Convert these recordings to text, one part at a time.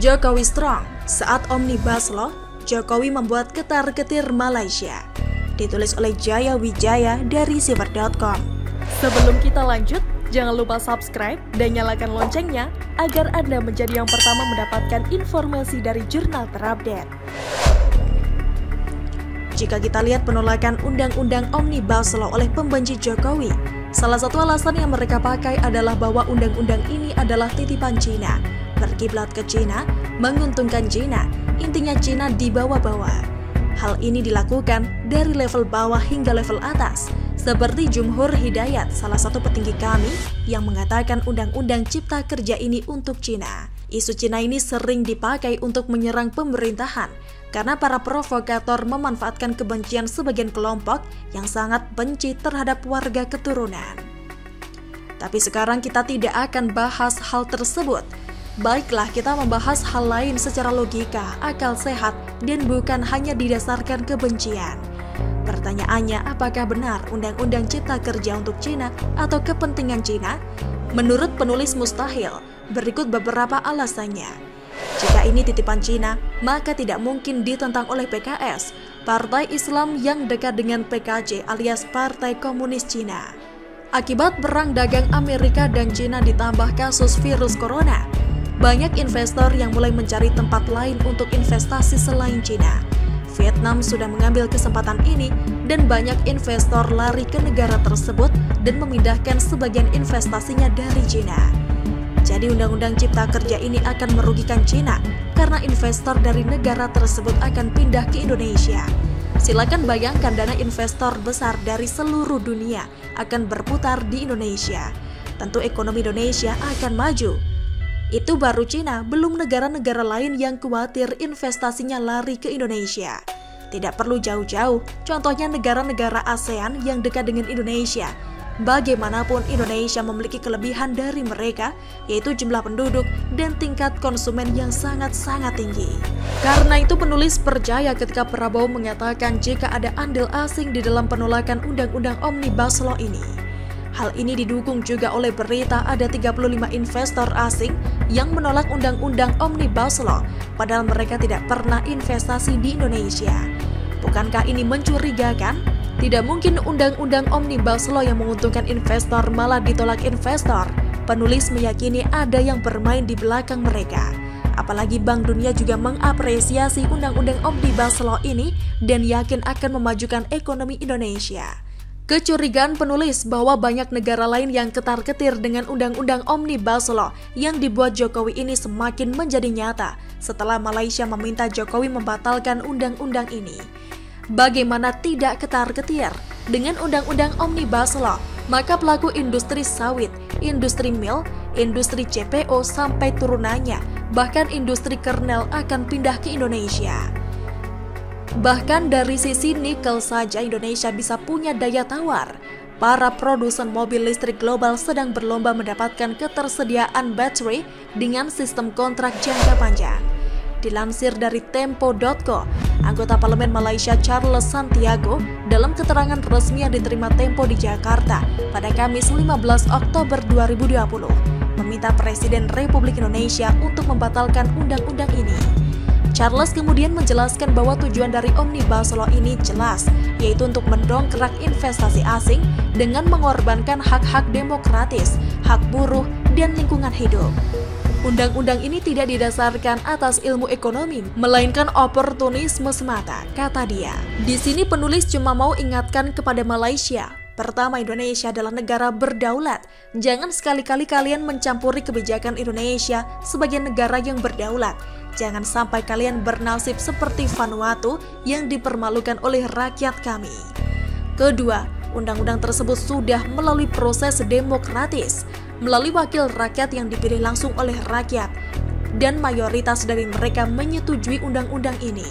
Jokowi Strong saat Omnibus Law, Jokowi membuat ketar-ketir Malaysia. Ditulis oleh Jaya Wijaya dari Siver.com. Sebelum kita lanjut, jangan lupa subscribe dan nyalakan loncengnya agar Anda menjadi yang pertama mendapatkan informasi dari jurnal terupdate. Jika kita lihat penolakan Undang-Undang Omnibus Law oleh pembenci Jokowi, salah satu alasan yang mereka pakai adalah bahwa undang-undang ini adalah titipan Cina, berkiblat ke Cina, menguntungkan Cina, intinya Cina di bawah-bawah. Hal ini dilakukan dari level bawah hingga level atas, seperti Jumhur Hidayat, salah satu petinggi kami, yang mengatakan undang-undang cipta kerja ini untuk Cina. Isu Cina ini sering dipakai untuk menyerang pemerintahan, karena para provokator memanfaatkan kebencian sebagian kelompok yang sangat benci terhadap warga keturunan. Tapi sekarang kita tidak akan bahas hal tersebut. Baiklah, kita membahas hal lain secara logika, akal sehat, dan bukan hanya didasarkan kebencian. Pertanyaannya, apakah benar Undang-Undang Cipta Kerja untuk Cina atau kepentingan Cina? Menurut penulis Mustahil, berikut beberapa alasannya. Jika ini titipan Cina, maka tidak mungkin ditentang oleh PKS, Partai Islam yang dekat dengan PKC alias Partai Komunis Cina. Akibat perang dagang Amerika dan Cina ditambah kasus virus corona, banyak investor yang mulai mencari tempat lain untuk investasi selain Cina. Vietnam sudah mengambil kesempatan ini dan banyak investor lari ke negara tersebut dan memindahkan sebagian investasinya dari Cina. Jadi Undang-Undang Cipta Kerja ini akan merugikan Cina karena investor dari negara tersebut akan pindah ke Indonesia. Silakan bayangkan dana investor besar dari seluruh dunia akan berputar di Indonesia. Tentu ekonomi Indonesia akan maju. Itu baru Cina, belum negara-negara lain yang khawatir investasinya lari ke Indonesia. Tidak perlu jauh-jauh, contohnya negara-negara ASEAN yang dekat dengan Indonesia. Bagaimanapun Indonesia memiliki kelebihan dari mereka, yaitu jumlah penduduk dan tingkat konsumen yang sangat-sangat tinggi. Karena itu penulis percaya ketika Prabowo mengatakan jika ada andil asing di dalam penolakan Undang-Undang Omnibus Law ini. Hal ini didukung juga oleh berita ada 35 investor asing yang menolak Undang-Undang Omnibus Law, padahal mereka tidak pernah investasi di Indonesia. Bukankah ini mencurigakan? Tidak mungkin Undang-Undang Omnibus Law yang menguntungkan investor malah ditolak investor. Penulis meyakini ada yang bermain di belakang mereka. Apalagi Bank Dunia juga mengapresiasi Undang-Undang Omnibus Law ini dan yakin akan memajukan ekonomi Indonesia. Kecurigaan penulis bahwa banyak negara lain yang ketar-ketir dengan Undang-Undang Omnibus Law yang dibuat Jokowi ini semakin menjadi nyata setelah Malaysia meminta Jokowi membatalkan undang-undang ini. Bagaimana tidak ketar-ketir dengan Undang-Undang Omnibus Law, maka pelaku industri sawit, industri mil, industri CPO sampai turunannya, bahkan industri kernel akan pindah ke Indonesia. Bahkan dari sisi nikel saja Indonesia bisa punya daya tawar. Para produsen mobil listrik global sedang berlomba mendapatkan ketersediaan baterai dengan sistem kontrak jangka panjang. Dilansir dari Tempo.co, anggota parlemen Malaysia Charles Santiago dalam keterangan resmi yang diterima Tempo di Jakarta pada Kamis 15 Oktober 2020 meminta Presiden Republik Indonesia untuk membatalkan undang-undang ini. Charles kemudian menjelaskan bahwa tujuan dari Omnibus Law ini jelas, yaitu untuk mendongkrak investasi asing dengan mengorbankan hak-hak demokratis, hak buruh, dan lingkungan hidup. Undang-undang ini tidak didasarkan atas ilmu ekonomi, melainkan oportunisme semata, kata dia. Di sini penulis cuma mau ingatkan kepada Malaysia, pertama Indonesia adalah negara berdaulat. Jangan sekali-kali kalian mencampuri kebijakan Indonesia sebagai negara yang berdaulat. Jangan sampai kalian bernasib seperti Vanuatu yang dipermalukan oleh rakyat kami. Kedua, undang-undang tersebut sudah melalui proses demokratis, melalui wakil rakyat yang dipilih langsung oleh rakyat, dan mayoritas dari mereka menyetujui undang-undang ini.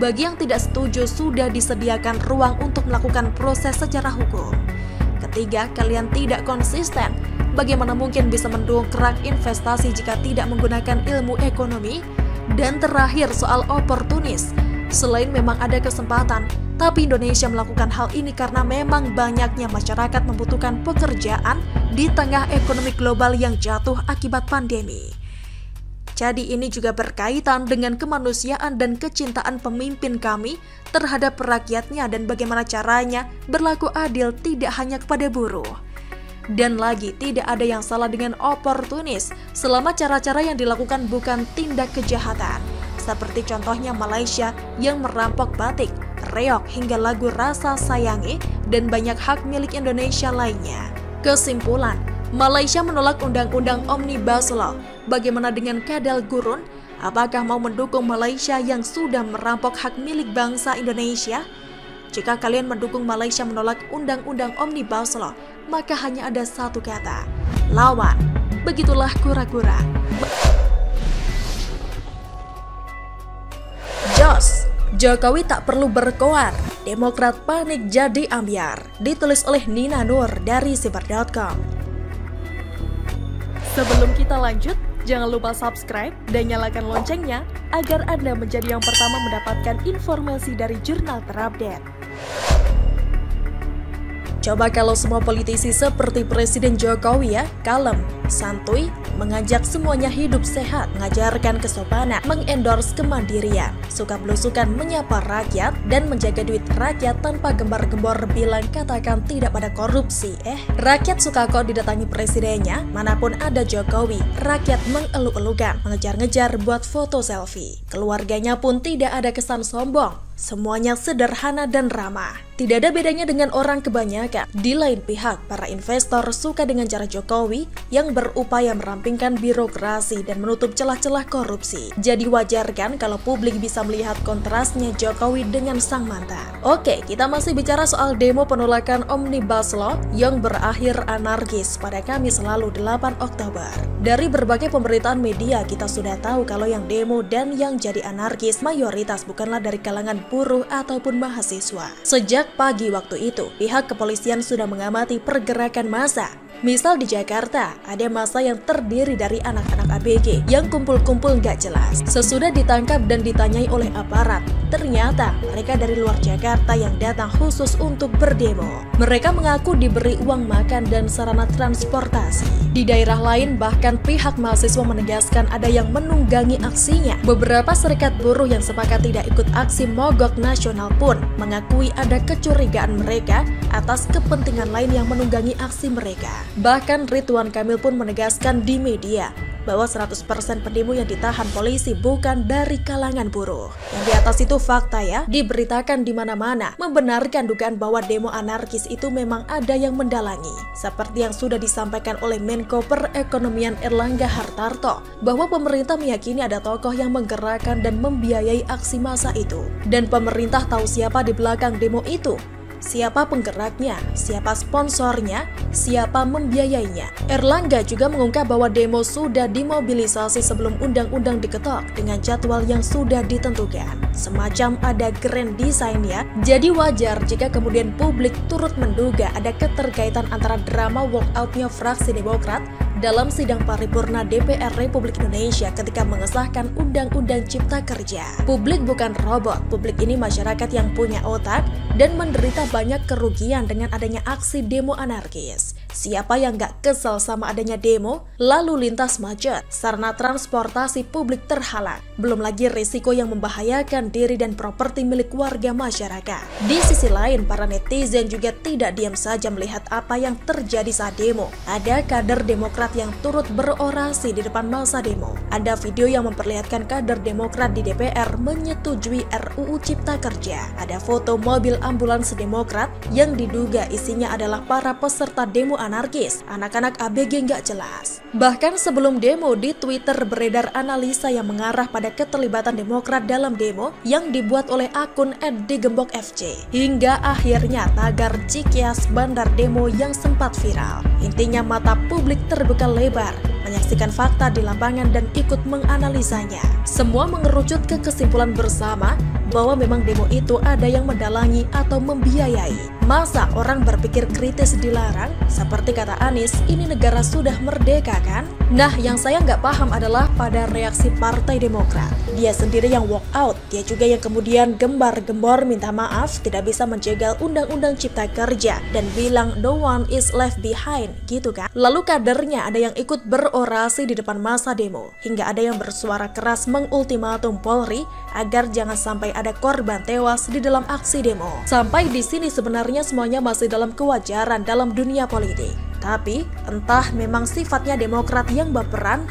Bagi yang tidak setuju, sudah disediakan ruang untuk melakukan proses secara hukum. Ketiga, kalian tidak konsisten. Bagaimana mungkin bisa mendongkrak investasi jika tidak menggunakan ilmu ekonomi? Dan terakhir, soal oportunis. Selain memang ada kesempatan, tapi Indonesia melakukan hal ini karena memang banyaknya masyarakat membutuhkan pekerjaan di tengah ekonomi global yang jatuh akibat pandemi. terjadi ini juga berkaitan dengan kemanusiaan dan kecintaan pemimpin kami terhadap rakyatnya dan bagaimana caranya berlaku adil tidak hanya kepada buruh. Dan lagi, tidak ada yang salah dengan oportunis selama cara-cara yang dilakukan bukan tindak kejahatan. Seperti contohnya Malaysia yang merampok batik, reok hingga lagu Rasa Sayangi dan banyak hak milik Indonesia lainnya. Kesimpulan, Malaysia menolak Undang-Undang Omnibus Law. Bagaimana dengan Kadal Gurun? Apakah mau mendukung Malaysia yang sudah merampok hak milik bangsa Indonesia? Jika kalian mendukung Malaysia menolak Undang-Undang Omnibus Law, maka hanya ada satu kata, lawan. Begitulah kura-kura. Jos, Jokowi tak perlu berkoar, Demokrat panik jadi ambyar. Ditulis oleh Nina Nur dari Siber.com. Sebelum kita lanjut, jangan lupa subscribe dan nyalakan loncengnya agar Anda menjadi yang pertama mendapatkan informasi dari jurnal terupdate. Coba kalau semua politisi seperti Presiden Jokowi ya, kalem, santuy, mengajak semuanya hidup sehat, mengajarkan kesopanan, mengendorse kemandirian, suka belusukan menyapa rakyat, dan menjaga duit rakyat tanpa gembar-gembor bilang katakan tidak pada korupsi. Rakyat suka kok didatangi presidennya, manapun ada Jokowi, rakyat mengeluk-elukan, mengejar-ngejar buat foto selfie. Keluarganya pun tidak ada kesan sombong. Semuanya sederhana dan ramah. Tidak ada bedanya dengan orang kebanyakan. Di lain pihak, para investor suka dengan cara Jokowi yang berupaya merampingkan birokrasi dan menutup celah-celah korupsi. Jadi wajar kan kalau publik bisa melihat kontrasnya Jokowi dengan sang mantan. Oke, kita masih bicara soal demo penolakan Omnibus Law yang berakhir anarkis pada Kamis lalu 8 Oktober. Dari berbagai pemberitaan media, kita sudah tahu kalau yang demo dan yang jadi anarkis mayoritas bukanlah dari kalangan buruh ataupun mahasiswa. Sejak pagi waktu itu, pihak kepolisian sudah mengamati pergerakan massa. Misal di Jakarta, ada massa yang terdiri dari anak-anak ABG yang kumpul-kumpul nggak jelas. Sesudah ditangkap dan ditanyai oleh aparat, ternyata mereka dari luar Jakarta yang datang khusus untuk berdemo. Mereka mengaku diberi uang makan dan sarana transportasi. Di daerah lain, bahkan pihak mahasiswa menegaskan ada yang menunggangi aksinya. Beberapa serikat buruh yang sepakat tidak ikut aksi mogok nasional pun mengakui ada kecurigaan mereka atas kepentingan lain yang menunggangi aksi mereka. Bahkan Ridwan Kamil pun menegaskan di media bahwa 100% pendemo yang ditahan polisi bukan dari kalangan buruh. Yang di atas itu fakta ya, diberitakan di mana-mana, membenarkan dugaan bahwa demo anarkis itu memang ada yang mendalangi. Seperti yang sudah disampaikan oleh Menko Perekonomian Erlangga Hartarto, bahwa pemerintah meyakini ada tokoh yang menggerakkan dan membiayai aksi massa itu. Dan pemerintah tahu siapa di belakang demo itu. Siapa penggeraknya, siapa sponsornya, siapa membiayainya. Erlangga juga mengungkap bahwa demo sudah dimobilisasi sebelum undang-undang diketok dengan jadwal yang sudah ditentukan. Semacam ada grand design ya. Jadi wajar jika kemudian publik turut menduga ada keterkaitan antara drama walkoutnya fraksi Demokrat dalam sidang paripurna DPR Republik Indonesia ketika mengesahkan Undang-Undang Cipta Kerja. Publik bukan robot, publik ini masyarakat yang punya otak dan menderita banyak kerugian dengan adanya aksi demo anarkis. Siapa yang gak kesal sama adanya demo, lalu lintas macet, sarana transportasi publik terhalang, belum lagi risiko yang membahayakan diri dan properti milik warga masyarakat. Di sisi lain, para netizen juga tidak diam saja melihat apa yang terjadi saat demo. Ada kader Demokrat yang turut berorasi di depan masa demo. Ada video yang memperlihatkan kader Demokrat di DPR menyetujui RUU Cipta Kerja. Ada foto mobil ambulans Demokrat yang diduga isinya adalah para peserta demo anarkis, anak-anak ABG nggak jelas. Bahkan sebelum demo, di Twitter beredar analisa yang mengarah pada keterlibatan Demokrat dalam demo yang dibuat oleh akun @digembokfc. Hingga akhirnya tagar Cikias Bandar Demo yang sempat viral. Intinya mata publik terbuka lebar, menyaksikan fakta di lapangan dan ikut menganalisanya. Semua mengerucut ke kesimpulan bersama bahwa memang demo itu ada yang mendalangi atau membiayai. Masa orang berpikir kritis dilarang? Seperti kata Anies, ini negara sudah merdeka kan? Nah, yang saya nggak paham adalah pada reaksi Partai Demokrat. Dia sendiri yang walk out, dia juga yang kemudian gembar-gembor minta maaf tidak bisa menjegal Undang-Undang Cipta Kerja dan bilang no one is left behind gitu kan. Lalu kadernya ada yang ikut berorasi demonstrasi di depan masa demo, hingga ada yang bersuara keras mengultimatum Polri agar jangan sampai ada korban tewas di dalam aksi demo. Sampai di sini sebenarnya semuanya masih dalam kewajaran dalam dunia politik. Tapi entah memang sifatnya Demokrat yang baperan,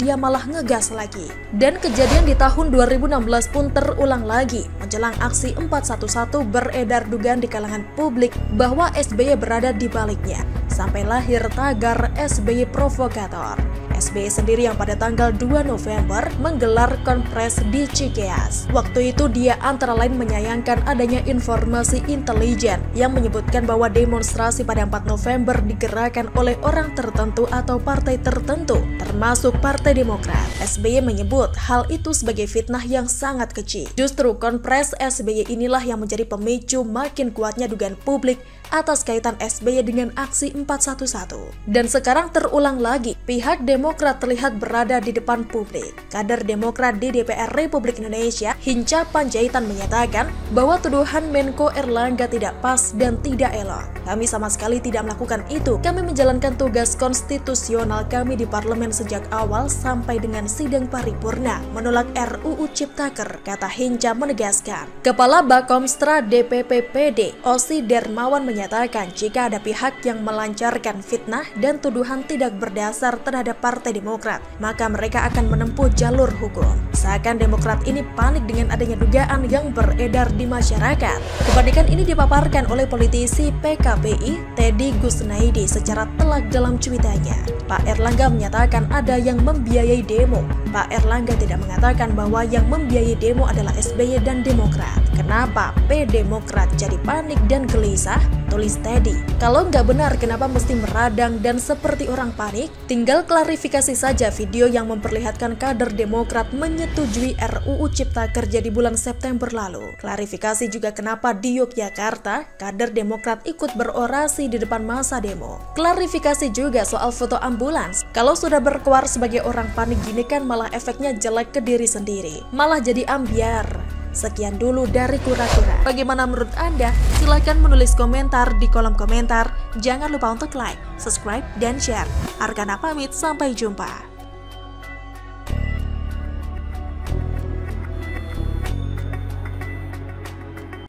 dia malah ngegas lagi. Dan kejadian di tahun 2016 pun terulang lagi. Menjelang aksi 411 beredar dugaan di kalangan publik bahwa SBY berada di baliknya. Sampai lahir tagar SBY provokator. SBY sendiri yang pada tanggal 2 November menggelar konfres di Cikeas. Waktu itu dia antara lain menyayangkan adanya informasi intelijen yang menyebutkan bahwa demonstrasi pada 4 November digerakkan oleh orang tertentu atau partai tertentu, termasuk Partai Demokrat. SBY menyebut hal itu sebagai fitnah yang sangat kecil. Justru konfres SBY inilah yang menjadi pemicu makin kuatnya dugaan publik atas kaitan SBY dengan aksi 411. Dan sekarang terulang lagi, pihak Demokrat terlihat berada di depan publik. Kader Demokrat di DPR Republik Indonesia, Hinca Panjaitan, menyatakan bahwa tuduhan Menko Erlangga tidak pas dan tidak elok. Kami sama sekali tidak melakukan itu. Kami menjalankan tugas konstitusional kami di parlemen sejak awal sampai dengan sidang paripurna, menolak RUU Ciptaker, kata Hinca menegaskan. Kepala Bakomstra DPP PD, Osi Dermawan, menyatakan jika ada pihak yang melancarkan fitnah dan tuduhan tidak berdasar terhadap Partai Demokrat, maka mereka akan menempuh jalur hukum. Seakan Demokrat ini panik dengan adanya dugaan yang beredar di masyarakat. Kepanikan ini dipaparkan oleh politisi PKPI Teddy Gusnaidi secara telak dalam cuitannya. Pak Erlangga menyatakan ada yang membiayai demo. Pak Erlangga tidak mengatakan bahwa yang membiayai demo adalah SBY dan Demokrat. Kenapa P-Demokrat jadi panik dan gelisah? Tulis Teddy. Kalau nggak benar, kenapa mesti meradang dan seperti orang panik? Tinggal klarifikasi saja video yang memperlihatkan kader Demokrat menyetujui RUU Cipta Kerja di bulan September lalu. Klarifikasi juga kenapa di Yogyakarta, kader Demokrat ikut berorasi di depan masa demo. Klarifikasi juga soal foto ambulans. Kalau sudah berkuar sebagai orang panik gini kan malah efeknya jelek ke diri sendiri. Malah jadi ambyar. Sekian dulu dari Kura-Kura. Bagaimana menurut Anda? Silahkan menulis komentar di kolom komentar. Jangan lupa untuk like, subscribe, dan share. Arkana pamit, sampai jumpa.